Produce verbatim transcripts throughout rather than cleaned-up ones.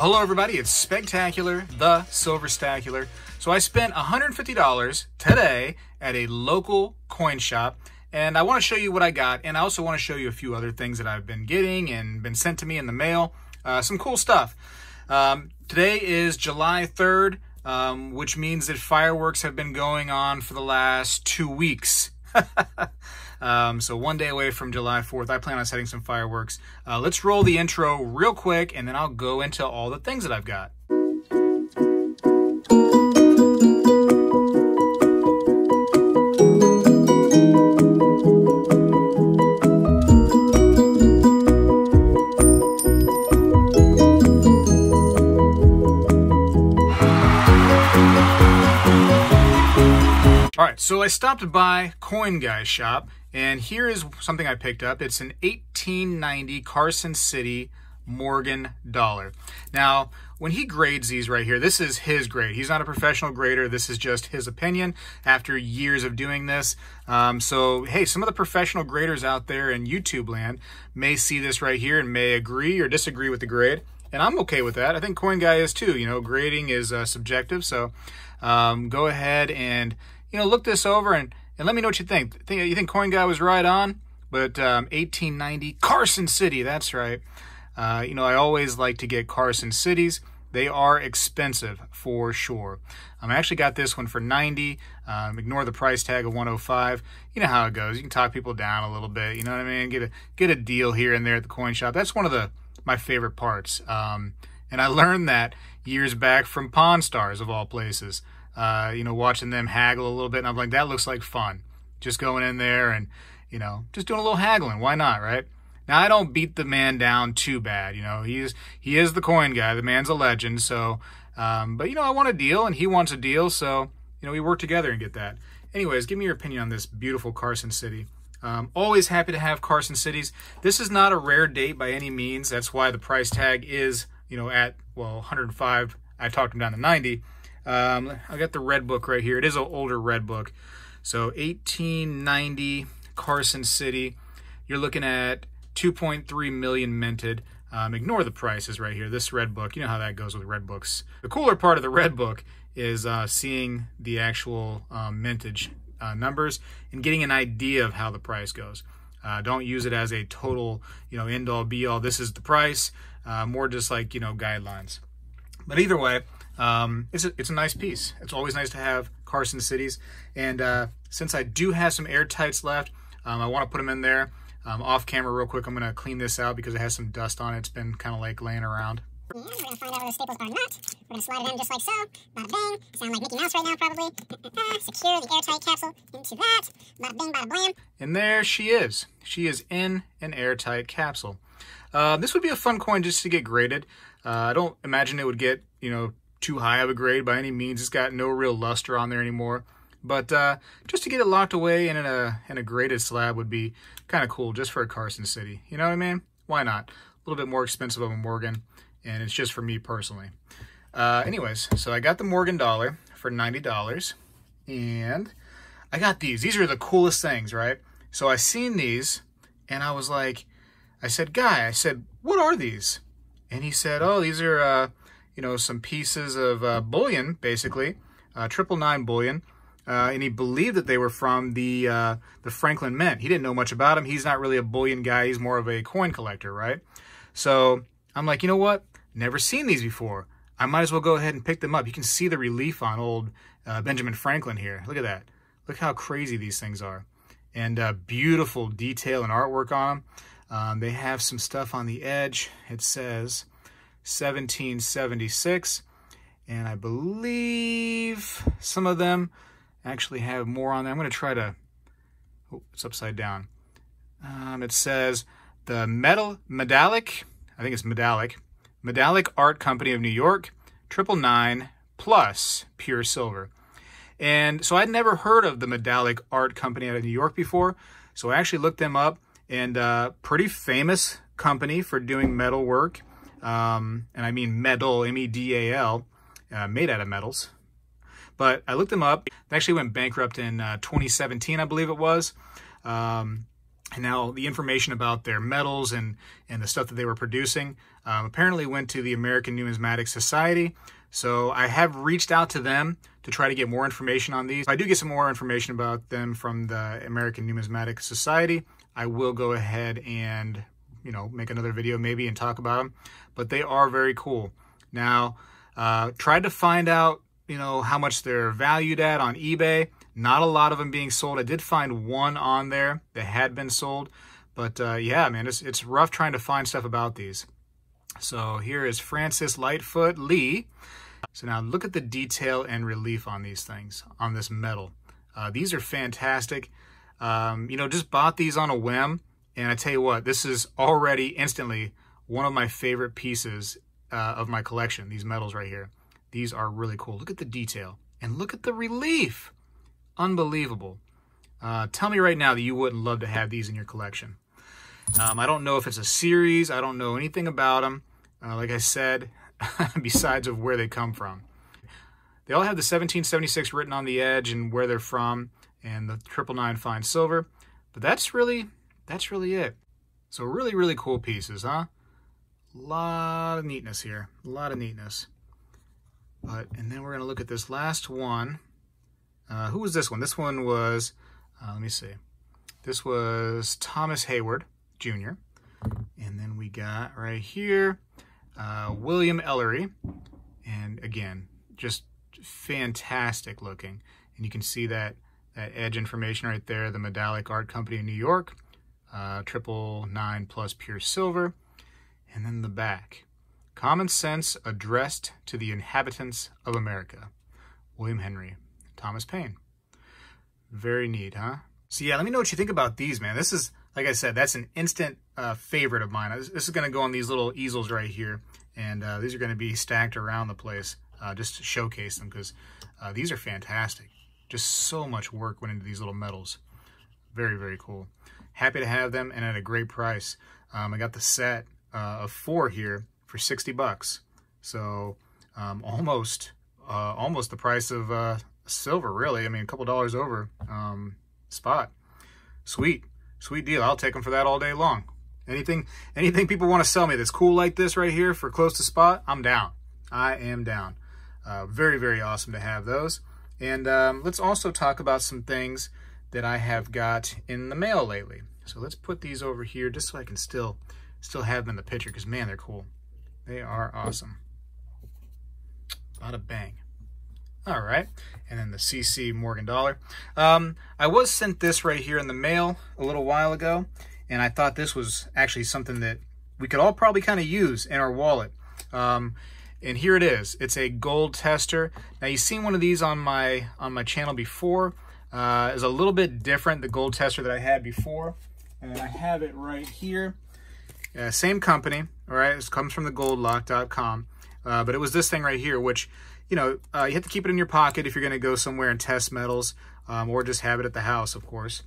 Well, hello everybody, it's Spegtacular, the Silverstacular. So I spent one hundred fifty dollars today at a local coin shop, and I want to show you what I got, and I also want to show you a few other things that I've been getting and been sent to me in the mail. Uh, some cool stuff. Um, today is July third, um, which means that fireworks have been going on for the last two weeks. Um, so one day away from July fourth, I plan on setting some fireworks. Uh, let's roll the intro real quick, and then I'll go into all the things that I've got. All right, so I stopped by Coin Guy shop, and here is something I picked up. It's an eighteen ninety Carson City Morgan dollar. Now, when he grades these right here, this is his grade. He's not a professional grader. This is just his opinion after years of doing this. Um, so, hey, some of the professional graders out there in YouTube land may see this right here and may agree or disagree with the grade. And I'm okay with that. I think Coin Guy is too. You know, grading is uh, subjective. So um, go ahead and, you know, look this over and And let me know what you think. think. You think Coin Guy was right on? But um, eighteen ninety, Carson City, that's right. Uh, you know, I always like to get Carson Cities. They are expensive for sure. Um, I actually got this one for ninety dollars. Um, ignore the price tag of one oh five. You know how it goes. You can talk people down a little bit. You know what I mean? Get a get a deal here and there at the coin shop. That's one of the my favorite parts. Um, and I learned that years back from Pawn Stars, of all places. Uh, you know, watching them haggle a little bit, and I'm like, that looks like fun. Just going in there and, you know, just doing a little haggling. Why not, right? Now, I don't beat the man down too bad. You know, he is, he is the Coin Guy. The man's a legend. So, um, but, you know, I want a deal, and he wants a deal. So, you know, we work together and get that. Anyways, give me your opinion on this beautiful Carson City. Um, always happy to have Carson Cities. This is not a rare date by any means. That's why the price tag is, you know, at, well, one hundred five. I talked him down to ninety. Um, I got the Red Book right here. It is an older Red Book. So eighteen ninety Carson City. You're looking at two point three million minted. Um, ignore the prices right here. This Red Book, you know how that goes with Red Books. The cooler part of the Red Book is uh, seeing the actual um, mintage uh, numbers and getting an idea of how the price goes. Uh, don't use it as a total, you know, end all be all. This is the price. Uh, more just like, you know, guidelines. But either way, Um, it's, a, it's a nice piece. It's always nice to have Carson Cities. And uh, since I do have some airtights left, um, I want to put them in there. Um, off camera real quick, I'm going to clean this out because it has some dust on it. It's been kind of like laying around. Now we're going to find out whether the staples are not. We're going to slide it in just like so. Bada bang. Sound like Mickey Mouse right now probably. Secure the airtight capsule into that. Bada bang, bada blam. And there she is. She is in an airtight capsule. Uh, this would be a fun coin just to get graded. Uh, I don't imagine it would get, you know, too high of a grade by any means. It's got no real luster on there anymore, but uh, just to get it locked away in a in a graded slab would be kind of cool, just for a Carson City. You know what I mean? Why not? A little bit more expensive of a Morgan, and it's just for me personally. Uh, anyways, so I got the Morgan dollar for ninety dollars, and I got these. These are the coolest things, right? So I seen these, and I was like, I said, Guy, I said, what are these? And he said, oh, these are, uh, you know, some pieces of uh, bullion, basically, uh, triple nine bullion, uh, and he believed that they were from the uh, the Franklin Mint. He didn't know much about them. He's not really a bullion guy. He's more of a coin collector, right? So I'm like, you know what? Never seen these before. I might as well go ahead and pick them up. You can see the relief on old uh, Benjamin Franklin here. Look at that. Look how crazy these things are. And uh, beautiful detail and artwork on them. Um, they have some stuff on the edge. It says seventeen seventy-six, and I believe some of them actually have more on there. I'm going to try to, oh, it's upside down. Um, it says the metal medallic, I think it's medallic, Medallic Art Company of New York, triple nine plus pure silver. And so I'd never heard of the Medallic Art Company out of New York before, so I actually looked them up, and uh, pretty famous company for doing metal work. Um, and I mean metal, M E D A L, uh, made out of metals. But I looked them up. They actually went bankrupt in uh, twenty seventeen, I believe it was. Um, And now the information about their metals and, and the stuff that they were producing um, apparently went to the American Numismatic Society. So I have reached out to them to try to get more information on these. If I do get some more information about them from the American Numismatic Society, I will go ahead and, you know, make another video maybe and talk about them. But they are very cool. Now, uh, tried to find out, you know, how much they're valued at on eBay. Not a lot of them being sold. I did find one on there that had been sold. But uh, yeah, man, it's, it's rough trying to find stuff about these. So here is Francis Lightfoot Lee. So now look at the detail and relief on these things, on this metal. Uh, these are fantastic. Um, you know, just bought these on a whim. And I tell you what, this is already instantly one of my favorite pieces uh, of my collection, these metals right here. These are really cool. Look at the detail and look at the relief. Unbelievable. Uh, tell me right now that you wouldn't love to have these in your collection. Um, I don't know if it's a series. I don't know anything about them. Uh, like I said, besides of where they come from. They all have the seventeen seventy-six written on the edge and where they're from and the triple nine fine silver. But that's really, that's really it. So really, really cool pieces, huh? A lot of neatness here. A lot of neatness. But, and then we're going to look at this last one. Uh, who was this one? This one was, uh, let me see. This was Thomas Hayward Junior And then we got right here, uh, William Ellery. And again, just fantastic looking. And you can see that, that edge information right there, the Medallic Art Company in New York, uh, triple nine plus pure silver. And then the back, common sense addressed to the inhabitants of America, William Henry. Thomas Paine. Very neat, huh? So yeah, let me know what you think about these, man. This is, like I said, that's an instant uh, favorite of mine. This is going to go on these little easels right here, and uh, these are going to be stacked around the place uh, just to showcase them, because uh, these are fantastic. Just so much work went into these little metals. Very, very cool. Happy to have them, and at a great price. Um, I got the set uh, of four here for sixty bucks. So um, almost, uh, almost the price of... Uh, silver, really. I mean, a couple dollars over um, spot. Sweet, sweet deal. I'll take them for that all day long. Anything, anything people want to sell me that's cool like this right here for close to spot, I'm down. I am down. Uh, very, very awesome to have those. And um, let's also talk about some things that I have got in the mail lately. So let's put these over here just so I can still, still have them in the picture, because man, they're cool. They are awesome. Bada bang. All right, and then the C C Morgan dollar. Um, I was sent this right here in the mail a little while ago, and I thought this was actually something that we could all probably kind of use in our wallet. Um, and here it is. It's a gold tester. Now, you've seen one of these on my on my channel before. Uh, it's a little bit different, the gold tester that I had before, and I have it right here. Uh, same company, all right? It comes from the gold lock dot com, uh, but it was this thing right here, which... You know, uh, you have to keep it in your pocket if you're going to go somewhere and test metals, um, or just have it at the house, of course.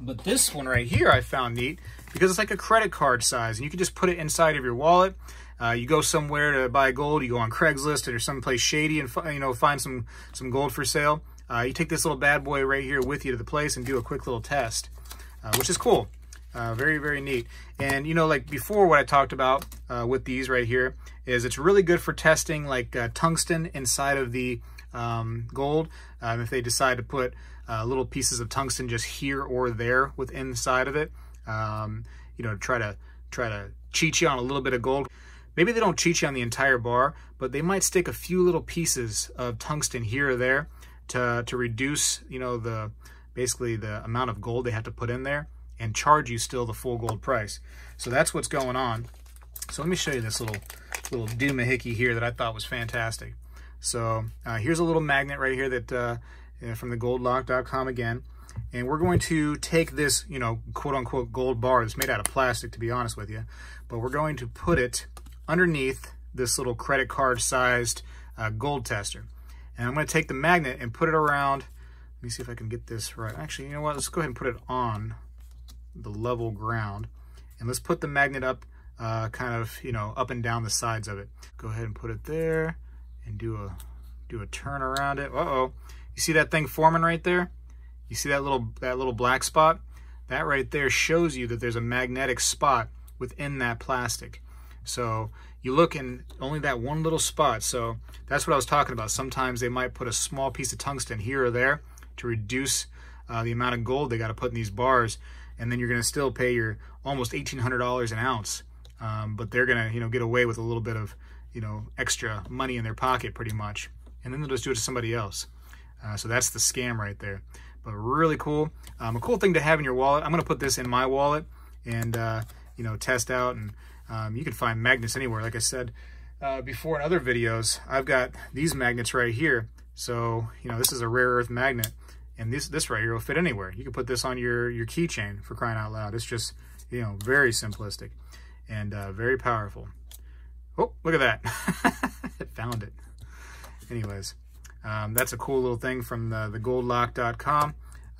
But this one right here I found neat because it's like a credit card size, and you can just put it inside of your wallet. Uh, you go somewhere to buy gold, you go on Craigslist or someplace shady and, you know, find some, some gold for sale. Uh, you take this little bad boy right here with you to the place and do a quick little test, uh, which is cool. Uh, very, very neat. And, you know, like before what I talked about uh, with these right here is it's really good for testing like uh, tungsten inside of the um, gold. Um, if they decide to put uh, little pieces of tungsten just here or there with inside of it, um, you know, try to try to cheat you on a little bit of gold. Maybe they don't cheat you on the entire bar, but they might stick a few little pieces of tungsten here or there to, to reduce, you know, the basically the amount of gold they have to put in there, and charge you still the full gold price. So that's what's going on. So let me show you this little little doohickey here that I thought was fantastic. So uh, here's a little magnet right here that uh, from the gold lock dot com again. And we're going to take this, you know, quote unquote gold bar that's made out of plastic, to be honest with you, but we're going to put it underneath this little credit card sized uh, gold tester. And I'm gonna take the magnet and put it around. Let me see if I can get this right. Actually, you know what, let's go ahead and put it on the level ground, and let's put the magnet up uh, kind of, you know, up and down the sides of it. Go ahead and put it there and do a do a turn around it. Uh-oh, you see that thing forming right there? You see that little that little black spot? That right there shows you that there's a magnetic spot within that plastic. So you look in only that one little spot. So that's what I was talking about. Sometimes they might put a small piece of tungsten here or there to reduce uh, the amount of gold they got to put in these bars. And then you're going to still pay your almost eighteen hundred dollars an ounce. Um, but they're going to, you know, get away with a little bit of, you know, extra money in their pocket pretty much. And then they'll just do it to somebody else. Uh, so that's the scam right there. But really cool. Um, a cool thing to have in your wallet. I'm going to put this in my wallet and, uh, you know, test out. And um, you can find magnets anywhere. Like I said uh, before in other videos, I've got these magnets right here. So, you know, this is a rare earth magnet. And this this right here will fit anywhere. You can put this on your, your keychain, for crying out loud. It's just, you know, very simplistic and uh, very powerful. Oh, look at that. It found it. Anyways, um, that's a cool little thing from the, the goldlock dot com.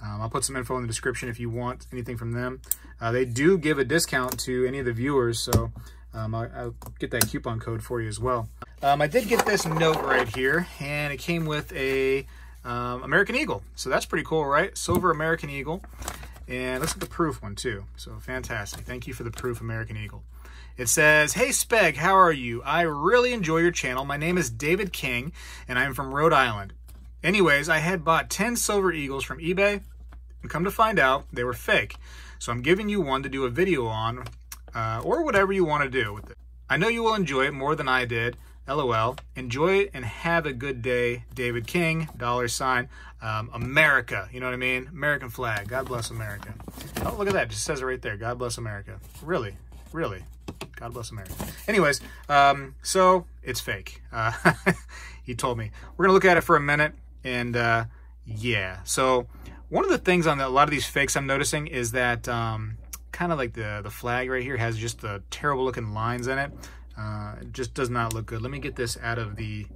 Um, I'll put some info in the description if you want anything from them. Uh, they do give a discount to any of the viewers, so um, I'll, I'll get that coupon code for you as well. Um, I did get this note right here, and it came with a um, American Eagle. So that's pretty cool, right? Silver American Eagle. And let's get the proof one too. So fantastic. Thank you for the proof, American Eagle. It says, "Hey Speg, how are you? I really enjoy your channel. My name is David King, and I'm from Rhode Island. Anyways, I had bought ten silver eagles from eBay, and come to find out, they were fake. So I'm giving you one to do a video on, uh, or whatever you want to do with it. I know you will enjoy it more than I did. LOL. Enjoy it and have a good day, David King, dollar sign, um, America." You know what I mean? American flag. God bless America. Oh, look at that. It just says it right there. God bless America. Really? Really? God bless America. Anyways, um, so it's fake. Uh, he told me. We're going to look at it for a minute, and uh, yeah. So one of the things on the, a lot of these fakes I'm noticing is that um, kind of like the, the flag right here has just the terrible-looking lines in it. Uh, it just does not look good. Let me get this out of the,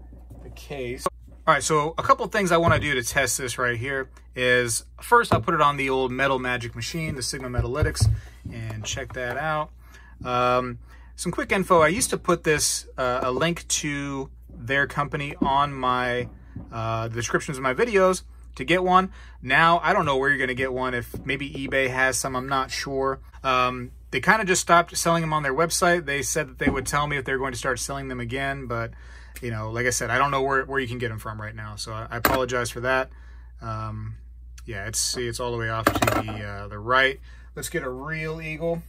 the case. All right, so a couple things I want to do to test this right here is, first I'll put it on the old Metal Magic machine, the Sigma Metallytics, and check that out. Um, some quick info. I used to put this, uh, a link to their company on my, uh, descriptions of my videos to get one. Now, I don't know where you're going to get one. If maybe eBay has some, I'm not sure. Um, They kind of just stopped selling them on their website. They said that they would tell me if they're going to start selling them again. But, you know, like I said, I don't know where, where you can get them from right now. So I, I apologize for that. Um, yeah, it's, see, it's all the way off to the, uh, the right. Let's get a real eagle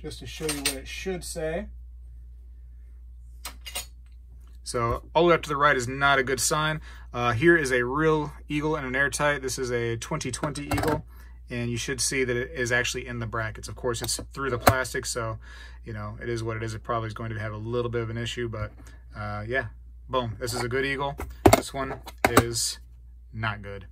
just to show you what it should say. So all the way up to the right is not a good sign. Uh, here is a real eagle and an airtight. This is a twenty twenty eagle. And you should see that it is actually in the brackets. Of course, it's through the plastic, so, you know, it is what it is. It probably is going to have a little bit of an issue, but, uh, yeah, boom. This is a good eagle. This one is not good.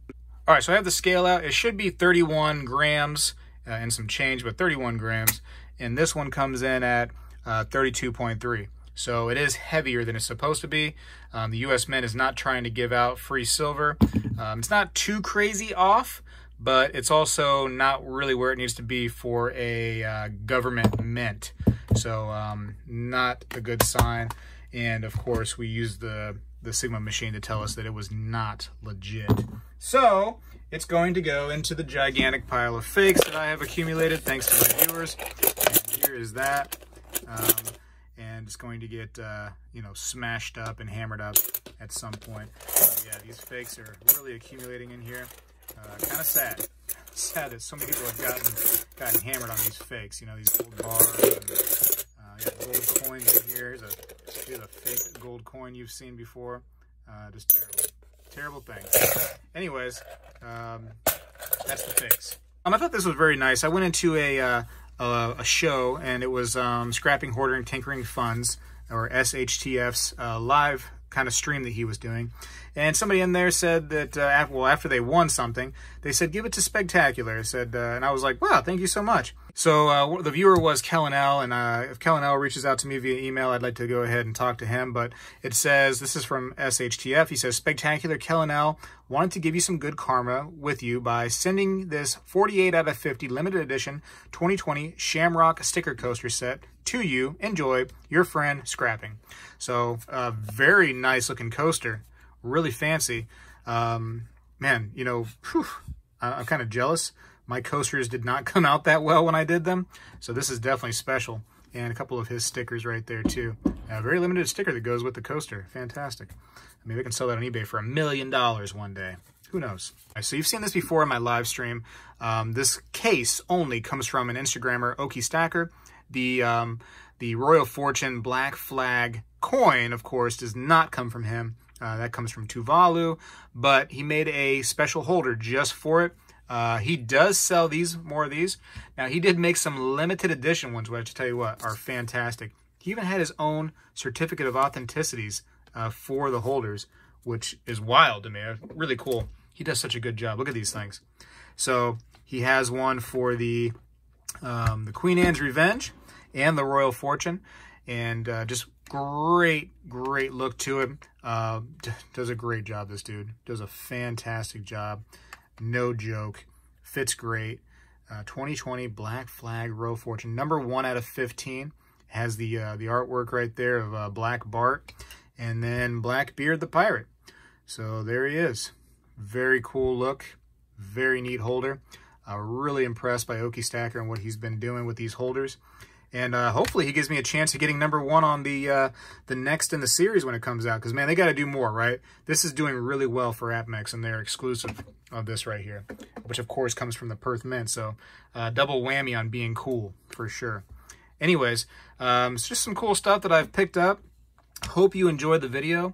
All right, so I have the scale out. It should be thirty-one grams uh, and some change, but thirty-one grams. And this one comes in at uh, thirty-two point three. So it is heavier than it's supposed to be. Um, the U S Mint is not trying to give out free silver. Um, it's not too crazy off, but it's also not really where it needs to be for a uh, government mint. So um, not a good sign. And of course, we used the, the Sigma machine to tell us that it was not legit. So it's going to go into the gigantic pile of fakes that I have accumulated, thanks to my viewers. And here is that. Um, and it's going to get, uh, you know, smashed up and hammered up at some point. So yeah, these fakes are really accumulating in here. Uh, kind of sad. Sad that so many people have gotten gotten hammered on these fakes. You know, these gold bars. And, uh, got gold coins in here. Here's a, here's a fake gold coin you've seen before. Uh, just terrible. Terrible thing. Anyways, um, that's the fakes. Um, I thought this was very nice. I went into a, uh, a, a show, and it was um, Scrapping Hoarder and Tinkering Funds, or S H T F's uh, live kind of stream that he was doing. And somebody in there said that, uh, after, well, after they won something, they said, "Give it to Spegtacular." I said, uh, and I was like, wow, thank you so much. So uh, the viewer was Kellen L, and uh, if Kellen L reaches out to me via email, I'd like to go ahead and talk to him. But it says, this is from S H T F. He says, "Spegtacular, Kellen L wanted to give you some good karma with you by sending this forty-eight out of fifty limited edition twenty twenty Shamrock sticker coaster set to you. Enjoy, your friend, Scrapping." So a uh, very nice looking coaster. Really fancy. Um, man, you know, whew, I'm kind of jealous, My coasters did not come out that well when I did them, so this is definitely special. And a couple of his stickers right there too. A very limited sticker that goes with the coaster. Fantastic. I mean, we can sell that on eBay for a million dollars one day. Who knows? Right, so you've seen this before in my live stream. Um, this case only comes from an Instagrammer, Okie Stacker. The, um, the Royal Fortune Black Flag coin, of course, does not come from him. Uh, that comes from Tuvalu, but he made a special holder just for it. Uh, he does sell these, more of these. Now, he did make some limited edition ones, which I tell you what, are fantastic. He even had his own certificate of authenticities uh, for the holders, which is wild to me. Really cool. He does such a good job. Look at these things. So he has one for the, um, the Queen Anne's Revenge and the Royal Fortune, and uh, just great, great look to it. Uh, does a great job, this dude. Does a fantastic job. No joke. Fits great. Uh, twenty twenty Black Flag Royal Fortune. Number one out of fifteen. Has the, uh, the artwork right there of uh, Black Bart. And then Blackbeard the Pirate. So there he is. Very cool look. Very neat holder. Uh, really impressed by Okie Stacker and what he's been doing with these holders. And uh, hopefully he gives me a chance of getting number one on the uh, the next in the series when it comes out. Because, man, they got to do more, right? This is doing really well for Apmex, and they're exclusive of this right here. Which, of course, comes from the Perth Mint. So uh, double whammy on being cool, for sure. Anyways, um, it's just some cool stuff that I've picked up. Hope you enjoyed the video.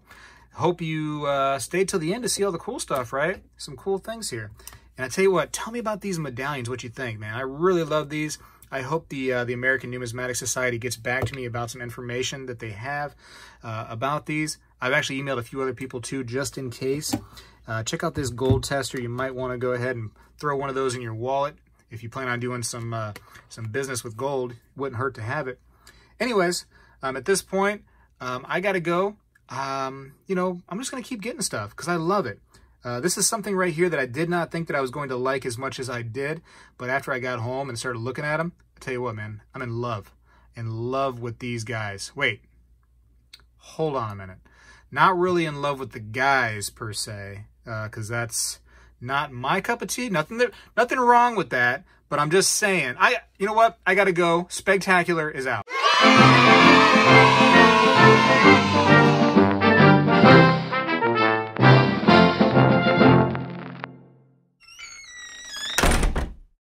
Hope you uh, stayed till the end to see all the cool stuff, right? Some cool things here. And I tell you what, tell me about these medallions, what you think, man. I really love these. I hope the uh, the American Numismatic Society gets back to me about some information that they have uh, about these. I've actually emailed a few other people, too, just in case. Uh, check out this gold tester. You might want to go ahead and throw one of those in your wallet. If you plan on doing some uh, some business with gold, it wouldn't hurt to have it. Anyways, um, at this point, Um, I got to go. Um, you know, I'm just going to keep getting stuff because I love it. Uh, this is something right here that I did not think that I was going to like as much as I did. But after I got home and started looking at them, I tell you what, man, I'm in love. In love with these guys. Wait, hold on a minute. Not really in love with the guys per se, because uh, that's not my cup of tea. Nothing, there, nothing wrong with that. But I'm just saying, I, you know what? I got to go. Spegtacular is out. Thank you.